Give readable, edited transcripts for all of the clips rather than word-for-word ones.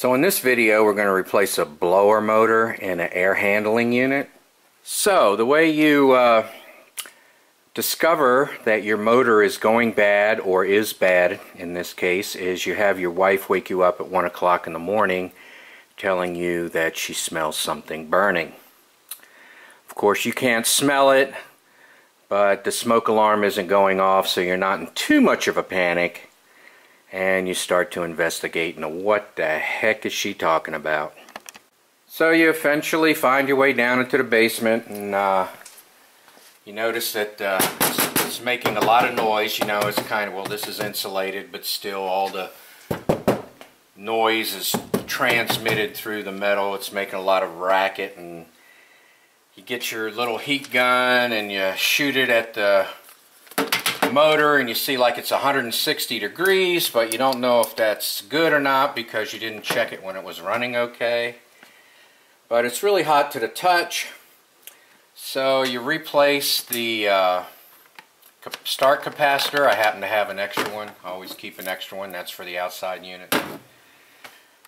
So in this video we're going to replace a blower motor and an air handling unit. So the way you discover that your motor is going bad, or is bad in this case, is you have your wife wake you up at 1 o'clock in the morning telling you that she smells something burning. Of course you can't smell it, but the smoke alarm isn't going off, so you're not in too much of a panic, and you start to investigate into what the heck is she talking about. So you eventually find your way down into the basement, and you notice that it's making a lot of noise. You know, it's kind of, well, this is insulated, but still all the noise is transmitted through the metal. It's making a lot of racket, and you get your little heat gun and you shoot it at the motor, and you see like it's 160 degrees, but you don't know if that's good or not because you didn't check it when it was running okay. But it's really hot to the touch, so you replace the start capacitor. I happen to have an extra one. I always keep an extra one. That's for the outside unit.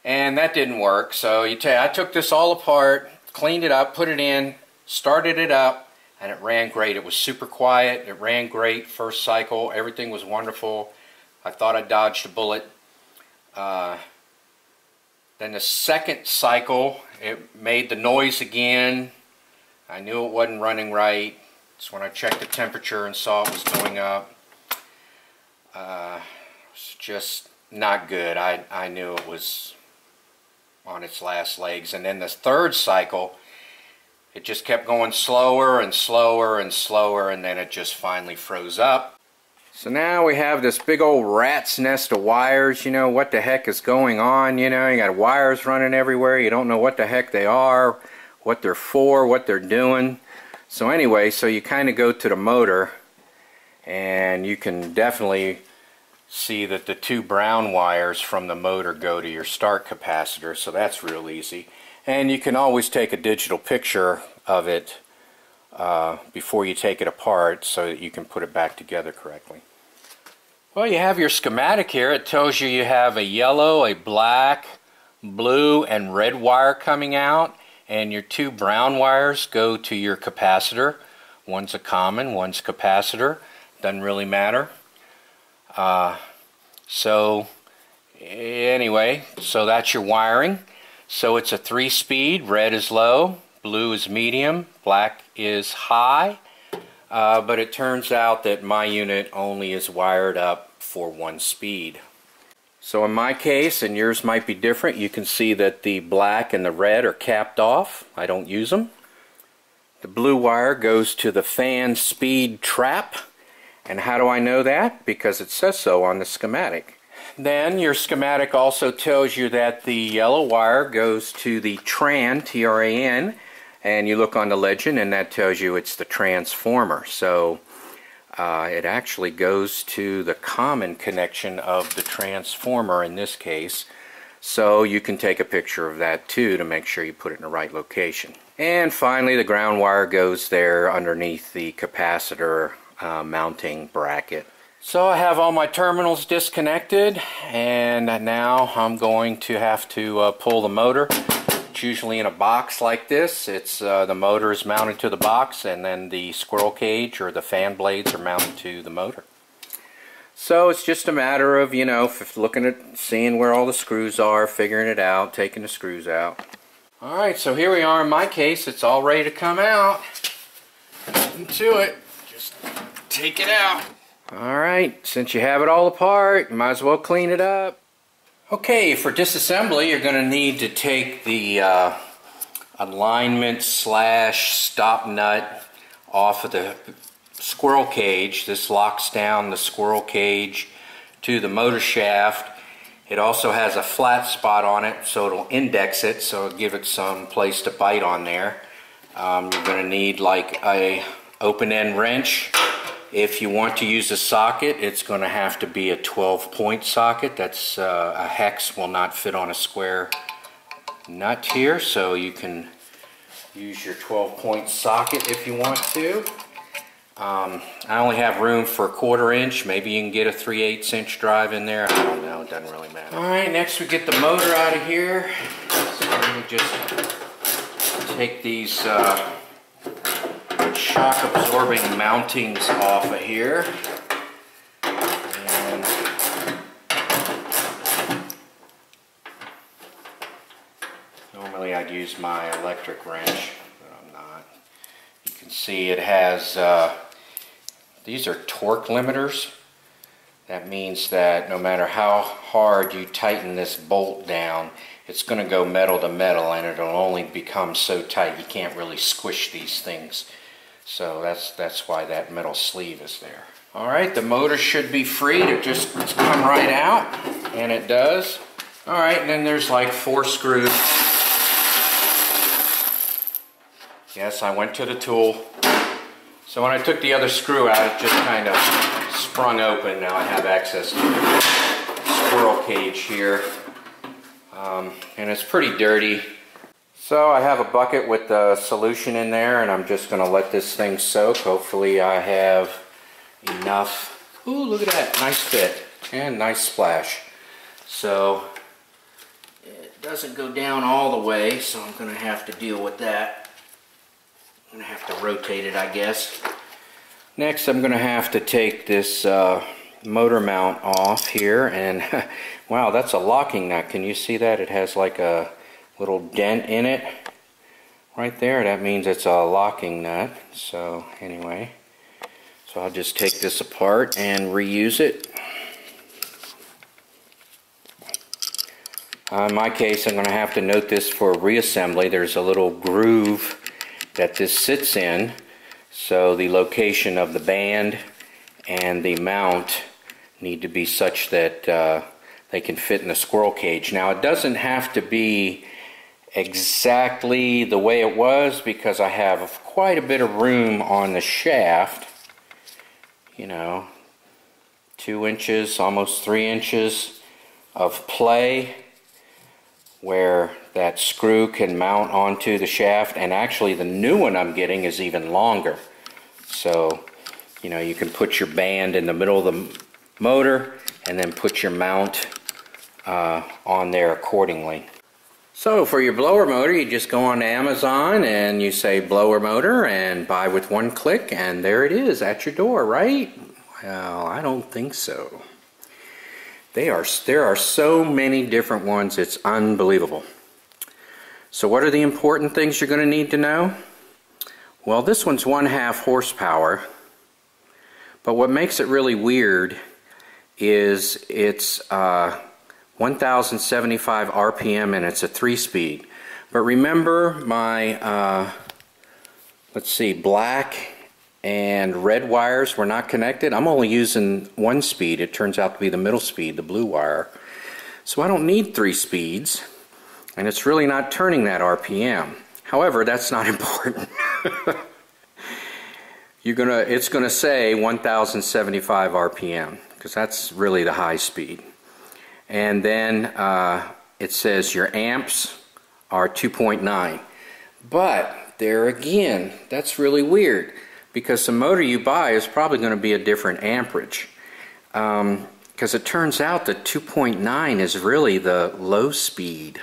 And that didn't work, so I took this all apart, cleaned it up, put it in, started it up, and it ran great. It was super quiet. It ran great first cycle. Everything was wonderful. I thought I dodged a bullet. Then the second cycle, it made the noise again. I knew it wasn't running right. It's when I checked the temperature and saw it was going up. It's just not good. I knew it was on its last legs. And then the third cycle, it just kept going slower and slower and slower, and then it just finally froze up. So now we have this big old rat's nest of wires. You know, what the heck is going on? You know, you got wires running everywhere. You don't know what the heck they are, what they're for, what they're doing. So anyway, so you kind of go to the motor, and you can definitely see that the two brown wires from the motor go to your start capacitor, so that's real easy. And you can always take a digital picture of it before you take it apart so that you can put it back together correctly. Well, you have your schematic here. It tells you have a yellow, a black, blue, and red wire coming out, and your two brown wires go to your capacitor. One's a common, one's capacitor. Doesn't really matter. So anyway, so that's your wiring. So it's a 3-speed. Red is low, blue is medium, black is high, but it turns out that my unit only is wired up for 1 speed. So in my case, and yours might be different, you can see that the black and the red are capped off. I don't use them. The blue wire goes to the fan speed trap, and how do I know that? Because it says so on the schematic. Then your schematic also tells you that the yellow wire goes to the TRAN, T-R-A-N, and you look on the legend and that tells you it's the transformer. So it actually goes to the common connection of the transformer in this case. So you can take a picture of that too to make sure you put it in the right location. And finally the ground wire goes there underneath the capacitor mounting bracket. So I have all my terminals disconnected, and now I'm going to have to pull the motor. It's usually in a box like this. It's the motor is mounted to the box, and then the squirrel cage or the fan blades are mounted to the motor. So it's just a matter of, you know, looking at, seeing where all the screws are, figuring it out, taking the screws out. Alright, so here we are. In my case, it's all ready to come out. Into it. Just take it out. Alright, since you have it all apart, you might as well clean it up. Okay, for disassembly, you're going to need to take the alignment / stop nut off of the squirrel cage. This locks down the squirrel cage to the motor shaft. It also has a flat spot on it, so it'll index it, so it'll give it some place to bite on there. You're going to need like a open-end wrench. If you want to use a socket, it's going to have to be a 12-point socket. That's a hex will not fit on a square nut here, so you can use your 12-point socket if you want to. I only have room for a 1/4 inch. Maybe you can get a 3/8 inch drive in there. I don't know, it doesn't really matter. All right, next we get the motor out of here. So let me just take these shock absorbing mountings off of here. And normally I'd use my electric wrench, but I'm not. You can see it has these are torque limiters. That means that no matter how hard you tighten this bolt down, it's going to go metal to metal, and it'll only become so tight you can't really squish these things. So that's why that metal sleeve is there. All right, the motor should be free to just come right out, and it does. All right, and then there's like 4 screws. Yes, I went to the tool. So when I took the other screw out, it just kind of sprung open. Now I have access to the squirrel cage here. And it's pretty dirty. So I have a bucket with the solution in there, and I'm just going to let this thing soak. Hopefully I have enough. Ooh, look at that. Nice fit and nice splash. So it doesn't go down all the way, so I'm going to have to deal with that. I'm going to have to rotate it, I guess. Next, I'm going to have to take this motor mount off here. And wow, that's a locking nut. Can you see that? It has like a little dent in it right there. That means it's a locking nut. So anyway, so I'll just take this apart and reuse it. In my case, I'm going to have to note this for reassembly. There's a little groove that this sits in, so the location of the band and the mount need to be such that they can fit in the squirrel cage. Now, it doesn't have to be exactly the way it was, because I have quite a bit of room on the shaft, you know, 2 inches, almost 3 inches of play where that screw can mount onto the shaft. And actually the new one I'm getting is even longer, so you know, you can put your band in the middle of the motor and then put your mount on there accordingly. So for your blower motor, you just go on to Amazon and you say blower motor and buy with 1 click, and there it is at your door, right? Well, I don't think so. There are so many different ones, it's unbelievable. So what are the important things you're going to need to know? Well, this one's 1/2 horsepower, but what makes it really weird is it's 1075 RPM, and it's a 3-speed. But remember my let's see, black and red wires were not connected. I'm only using 1 speed. It turns out to be the middle speed, the blue wire. So I don't need 3 speeds, and it's really not turning that RPM. However, that's not important. It's gonna say 1075 RPM because that's really the high speed. And then it says your amps are 2.9. But there again, that's really weird, because the motor you buy is probably going to be a different amperage, because it turns out that 2.9 is really the low speed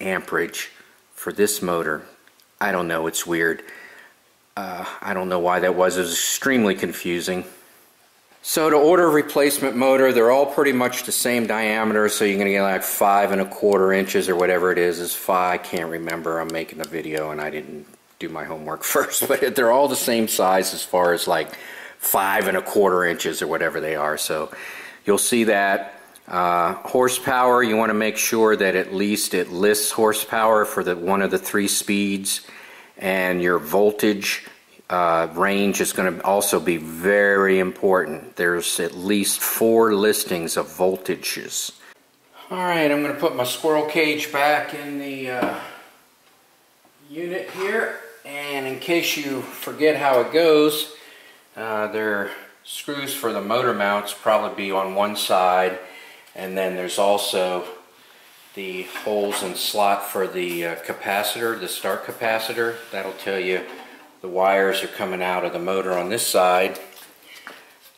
amperage for this motor. I don't know, it's weird. I don't know why that was. It was extremely confusing. So to order a replacement motor, they're all pretty much the same diameter, so you're going to get like 5 1/4 inches or whatever it is. It's 5, I can't remember. I'm making a video and I didn't do my homework first, but they're all the same size as far as like 5 1/4 inches or whatever they are. So you'll see that. Horsepower, you want to make sure that at least it lists horsepower for the one of the 3 speeds, and your voltage range is going to also be very important. There's at least 4 listings of voltages. Alright, I'm going to put my squirrel cage back in the unit here, and in case you forget how it goes, their screws for the motor mounts probably be on one side, and then there's also the holes and slot for the capacitor, the start capacitor. That'll tell you the wires are coming out of the motor on this side,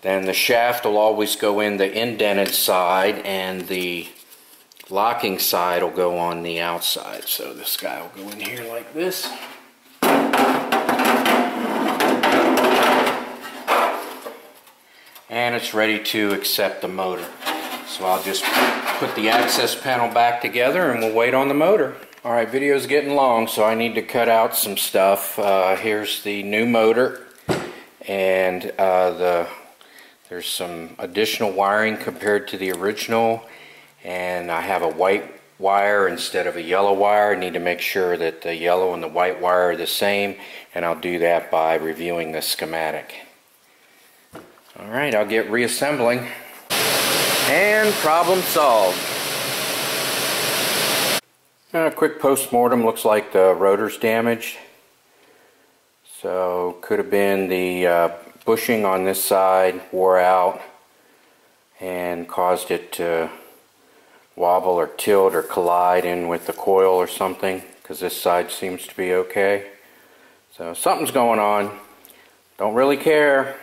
then the shaft will always go in the indented side and the locking side will go on the outside. So this guy will go in here like this. And it's ready to accept the motor. So I'll just put the access panel back together and we'll wait on the motor. Alright, video's getting long, so I need to cut out some stuff. Here's the new motor, and there's some additional wiring compared to the original, and I have a white wire instead of a yellow wire. I need to make sure that the yellow and the white wire are the same, and I'll do that by reviewing the schematic. Alright, I'll get reassembling. And problem solved. A quick post-mortem, looks like the rotor's damaged. So could have been the bushing on this side wore out and caused it to wobble or tilt or collide in with the coil or something, because this side seems to be okay. So something's going on. Don't really care.